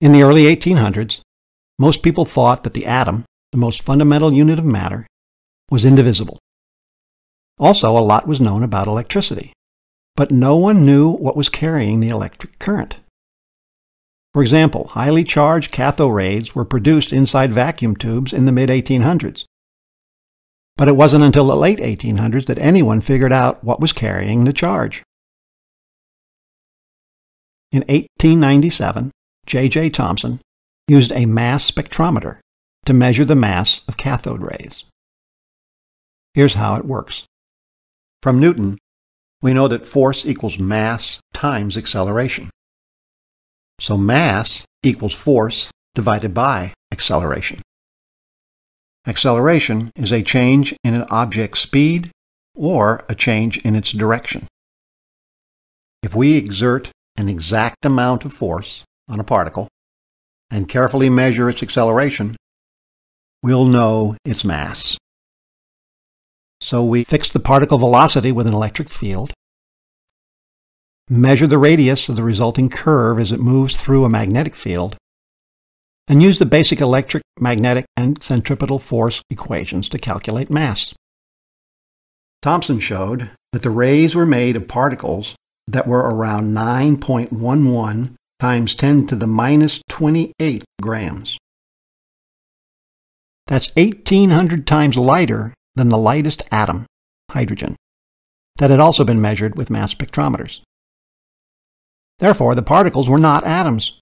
In the early 1800s, most people thought that the atom, the most fundamental unit of matter, was indivisible. Also, a lot was known about electricity, but no one knew what was carrying the electric current. For example, highly charged cathodes were produced inside vacuum tubes in the mid-1800s. But it wasn't until the late 1800s that anyone figured out what was carrying the charge. In 1897, J.J. Thomson used a mass spectrometer to measure the mass of cathode rays. Here's how it works. From Newton, we know that force equals mass times acceleration. So mass equals force divided by acceleration. Acceleration is a change in an object's speed or a change in its direction. If we exert an exact amount of force on a particle and carefully measure its acceleration, we'll know its mass. So we fix the particle velocity with an electric field, measure the radius of the resulting curve as it moves through a magnetic field, and use the basic electric, magnetic, and centripetal force equations to calculate mass. Thomson showed that the rays were made of particles that were around 9.11 times 10 to the minus 28 grams. That's 1,800 times lighter than the lightest atom, hydrogen, that had also been measured with mass spectrometers. Therefore, the particles were not atoms.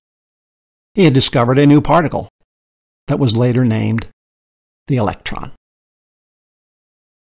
He had discovered a new particle that was later named the electron.